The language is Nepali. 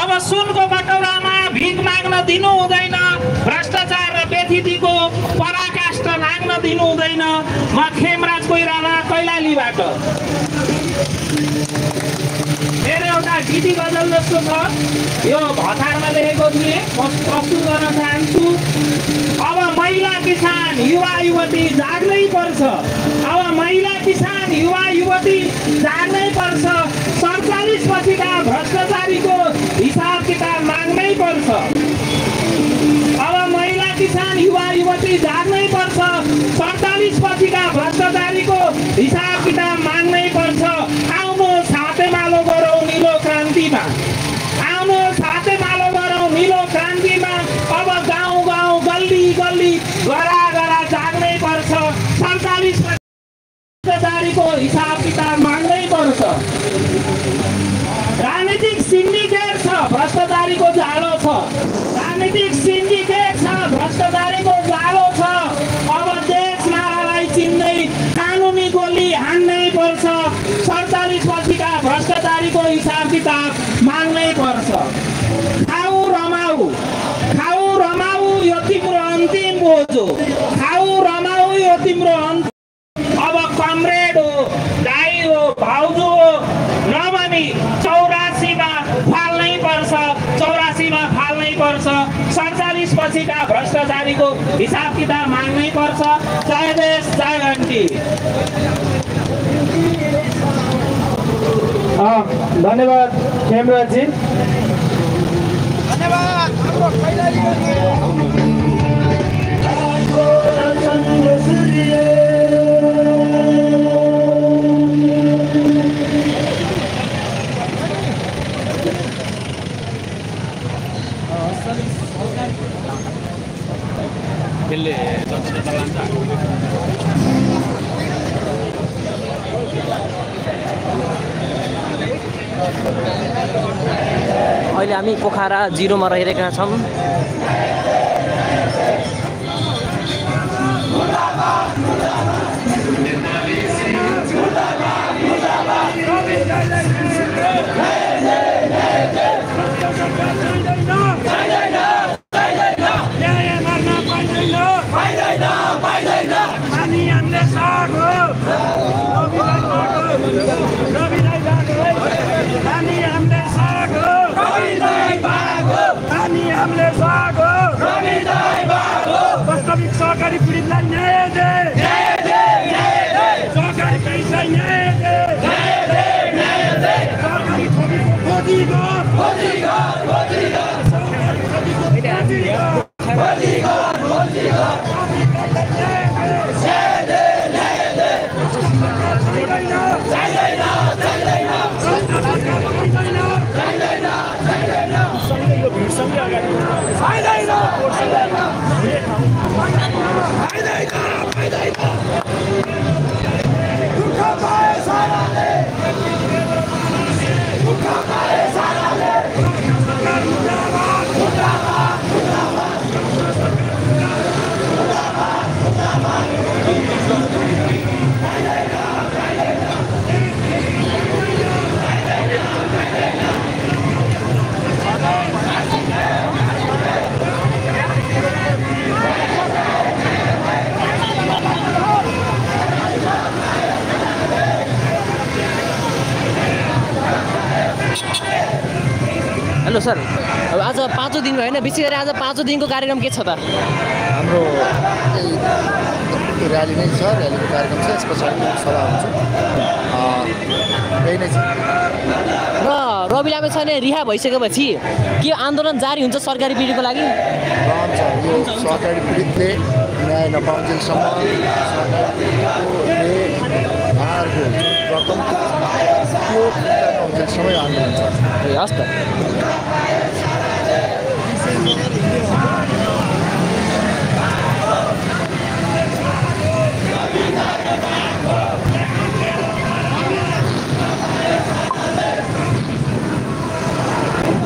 अब सुनको बटौरामा भिख माग्न दिनु हुँदैन, भ्रष्टाचार र बेथितीको पराकाष्ठ लाग्न दिनु हुँदैन। म खेमराज कोइराला कैलालीबाट मेरो एउटा गीति गजल जस्तो छ, यो भथारमा लेखेको थिएँ, म प्रस्तुत गर्न चाहन्छु। अब महिला किसान युवा युवती जाग्नै पर्छ, अब महिला किसान युवा युवती जाग्नै पर्छ, ४७ पछिका भ्रष्टाचारीको हिसाब किताब माग्नै पर्छ। अब महिला किसान युवा युवती जाग्नै पर्छ, ४७ पछिका भ्रष्टाचारीको हिसाब किताब माग्नै पर्छ। आउनु साथैमालो गरौँ निलो क्रान्तिमा, आउनु साथैमालो गरौँ निलो क्रान्तिमा। अब गाउँ गाउँ गल्ली गल्ली गरा गरा जाग्नै पर्छ, ४७ भ्रष्टाचारीको हिसाब किताब माग्नै पर्छ। राजनीतिक सिन्डिकेट छ, भ्रष्टाचारीको जालो छ, राजनीतिक सिन्डिकेट छ, भ्रष्टाचारीको जालो छ। अब देश नारालाई चिन्दै कानुनी गोली हान्नै पर्छ, ४७ पछिका भ्रष्टाचारीको हिसाब किताब माग्नै पर्छ। खाऊ रमाऊ यो तिम्रो अन्तिम बोझो, खाऊ रमाऊ यो तिम्रो अन्तिम। अब कमरेड हो, दाई हो, भाउजू हो, नभनी 84मा फाल्नै पर्छ, 84मा फाल्नै पर्छ। ४७ पछिका भ्रष्टाचारीको हिसाब किताब माग्नै पर्छ। जय देश जय घन्टी। धन्यवाद खेमराजी, धन्यवाद। अहिले हामी पोखरा 0 मा रहिरहेका छौँ। सरकारी पीडितलाई न्याय दे, न्याय दे, न्याय दे, सरकारी पैसा न्याय दे, न्याय दे, न्याय दे, सरकारी ठगीको प्रतिकार, प्रतिकार, प्रतिकार, सरकारी ठगीको प्रतिकार, प्रतिकार, प्रतिकार, न्याय दे, न्याय दे, छैन, छैन, छैन, छैन, छैन, छैन, सँगै यो भिड सँगै अगाडि छैन, छैन। हेलो सर, अब आज पाँचौं दिन भयो हैन, विशेष गरी आज पाँचौं दिनको कार्यक्रम के छ त? हाम्रो र्याली नै छ, र्यालीको कार्यक्रम छ, त्यसपछि सभा हुन्छ, यही नै छ। र रवि लामिछाने रिहा भइसकेपछि के आन्दोलन जारी हुन्छ सरकारी पीडितको लागि? यो सरकारी पीडितले न्याय नपाउन्जेलसम्म समय आन्दोलन छ। हस् त,